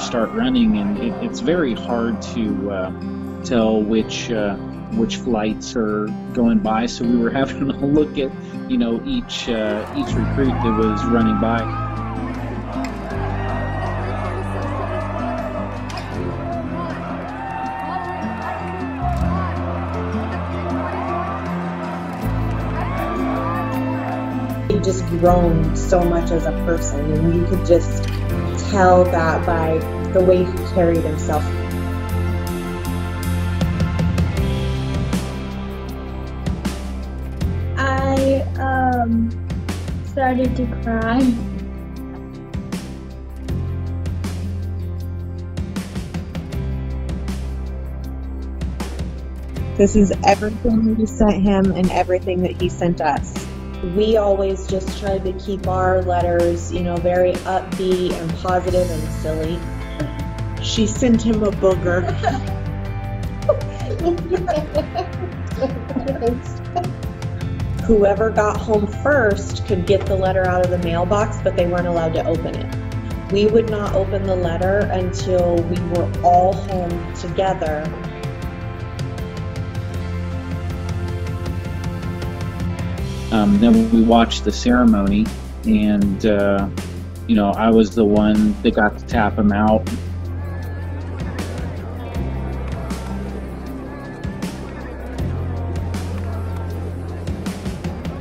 start running, and it's very hard to tell which flights are going by. So we were having a look at, you know, each recruit that was running by. Just grown so much as a person, and you could just tell that by the way he carried himself. I started to cry. This is everything we sent him and everything that he sent us. We always just tried to keep our letters, you know, very upbeat and positive and silly. She sent him a booger. Whoever got home first could get the letter out of the mailbox, but they weren't allowed to open it. We would not open the letter until we were all home together. Then we watched the ceremony, and you know, I was the one that got to tap him out.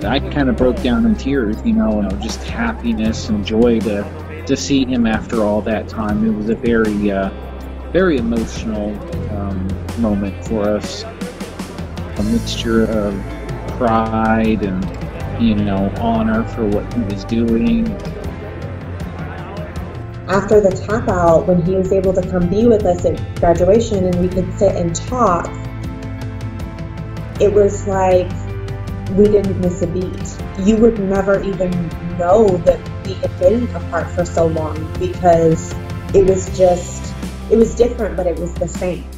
I kind of broke down in tears, you know, just happiness and joy to see him after all that time. It was a very, very emotional moment for us. A mixture of pride and, you know, honor for what he was doing. After the tap out, when he was able to come be with us at graduation and we could sit and talk, it was like we didn't miss a beat. You would never even know that we had been apart for so long, because it was different, but it was the same.